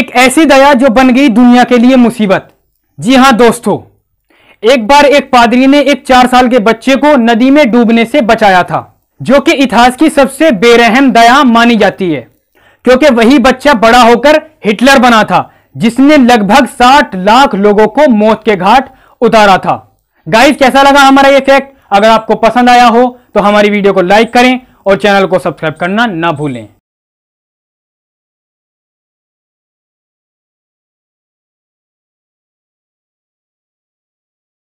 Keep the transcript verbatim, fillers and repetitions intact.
एक ऐसी दया जो बन गई दुनिया के लिए मुसीबत। जी हाँ दोस्तों, एक बार एक पादरी ने एक चार साल के बच्चे को नदी में डूबने से बचाया था, जो कि इतिहास की सबसे बेरहम दया मानी जाती है, क्योंकि वही बच्चा बड़ा होकर हिटलर बना था, जिसने लगभग साठ लाख लोगों को मौत के घाट उतारा था। गाइस, कैसा लगा हमारा ये फैक्ट? अगर आपको पसंद आया हो तो हमारी वीडियो को लाइक करें और चैनल को सब्सक्राइब करना ना भूलें।